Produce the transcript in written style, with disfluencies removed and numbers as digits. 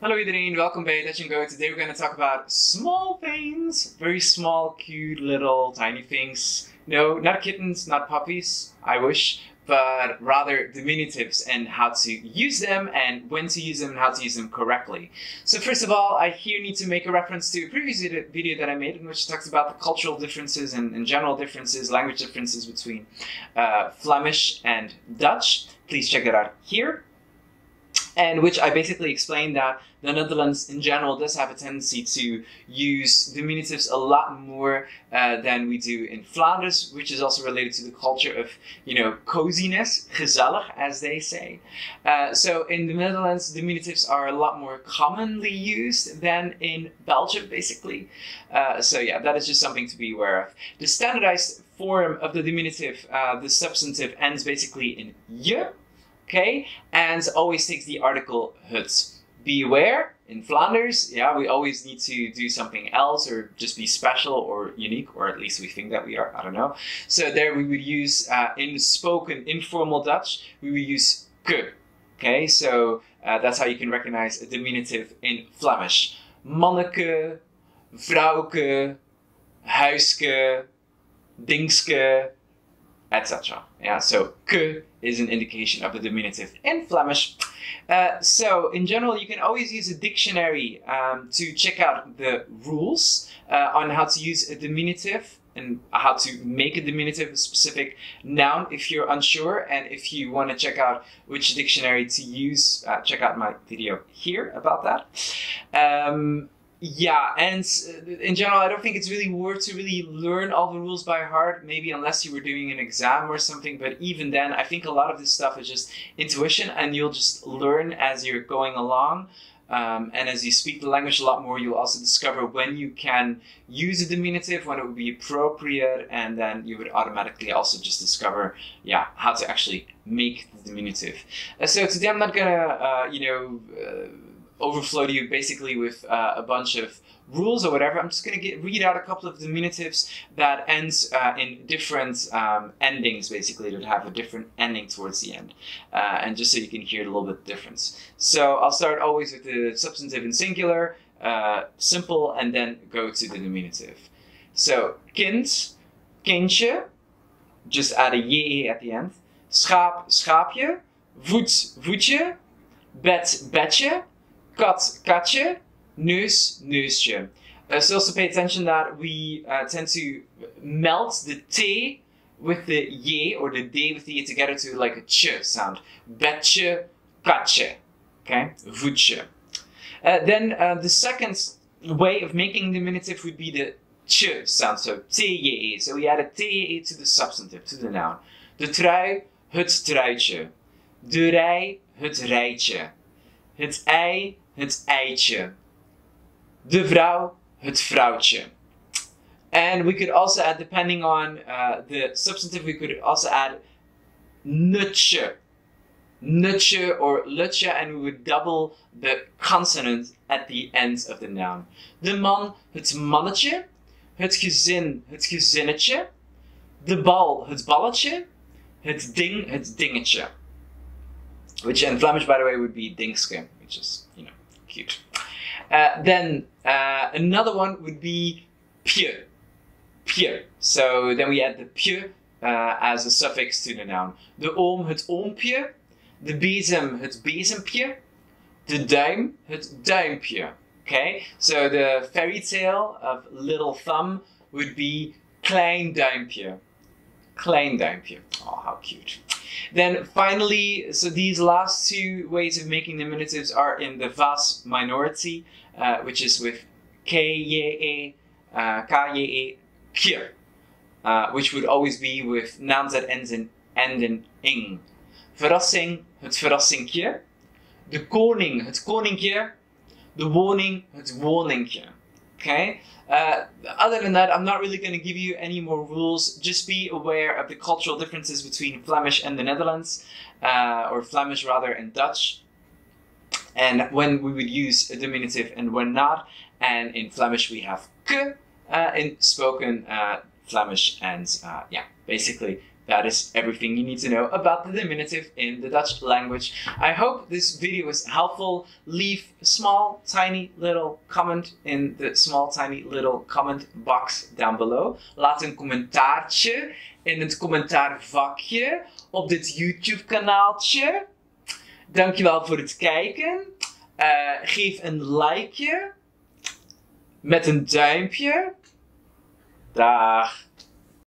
Hello iedereen, welkom bij Let You Go. Today we're going to talk about small things. Very small, cute, little, tiny things. No, not kittens, not puppies, I wish. But rather diminutives and how to use them and when to use them and how to use them correctly. So first of all, I here need to make a reference to a previous video that I made in which talks about the cultural differences and general differences, language differences between Flemish and Dutch. Please check that out here. And which I basically explained that the Netherlands in general does have a tendency to use diminutives a lot more than we do in Flanders, which is also related to the culture of, coziness, gezellig, as they say. So in the Netherlands, diminutives are a lot more commonly used than in Belgium, basically. So yeah, that is just something to be aware of. The standardized form of the diminutive, the substantive, ends basically in je. Okay, and always takes the article het. Beware, in Flanders, yeah, we always need to do something else or just be special or unique, or at least we think that we are, I don't know. So there we would use, in spoken informal Dutch, we would use ke. Okay, so that's how you can recognize a diminutive in Flemish. Manneke, vrouwke, huiske, dingske, etc. Yeah, so ke is an indication of the diminutive in Flemish. So in general, you can always use a dictionary to check out the rules on how to use a diminutive and how to make a diminutive a specific noun if you're unsure. And if you want to check out which dictionary to use, check out my video here about that. Yeah, and in general, I don't think it's really worth to really learn all the rules by heart, maybe unless you were doing an exam or something, but even then, I think a lot of this stuff is just intuition, and you'll just learn as you're going along, and as you speak the language a lot more, you'll also discover when you can use a diminutive, when it would be appropriate, and then you would automatically also just discover, yeah, how to actually make the diminutive. So today I'm not gonna, overflow you basically with a bunch of rules or whatever. I'm just going to read out a couple of diminutives that ends in different endings, basically, that have a different ending towards the end. And just so you can hear a little bit the difference. So I'll start always with the substantive in singular, simple, and then go to the diminutive. So kind, kindje, just add a je at the end. Schaap, schaapje. Voet, voetje. Bed, bedje. Kat, katje, neus, neusje. So also pay attention that we tend to melt the T with the Y or the D with the Y together to like a ch sound. Betje, katje, okay, voetje. Then the second way of making diminutive would be the ch sound, so TJE. So we add a TJE to the substantive, to the noun. De trui, het truitje. De rij, het rijtje. Het ei, het eitje. De vrouw, het vrouwtje. And we could also add, depending on the substantive, we could also add nutje. Nutje or lutje, and we would double the consonant at the end of the noun. De man, het mannetje. Het gezin, het gezinnetje. De bal, het balletje. Het ding, het dingetje. Which in Flemish, by the way, would be dingske, which is, cute. Then another one would be pje. Pje. So then we add the pje as a suffix to the noun. De oom, het oompje. De bezem, het bezempje. De duim, het duimpje. Okay? So the fairy tale of Little Thumb would be klein duimpje. Klein duimpje. Oh, how cute. Then finally, so these last two ways of making diminutives are in the vast minority, which is with kje, kje, kje, which would always be with nouns that end in ing. Verrassing, het verrassingje. De koning, het koninkje. De woning, het woninkje. Okay? Other than that, I'm not really going to give you any more rules. Just be aware of the cultural differences between Flemish and the Netherlands, or Flemish rather, and Dutch, and when we would use a diminutive and when not. And in Flemish we have ke in spoken Flemish, and yeah, basically That is everything you need to know about the diminutive in the Dutch language. I hope this video was helpful. Leave a small, tiny little comment in the small, tiny little comment box down below. Laat een commentaartje in het commentaarvakje op dit YouTube kanaaltje. Dankjewel voor het kijken. Geef een likeje met een duimpje. Daag.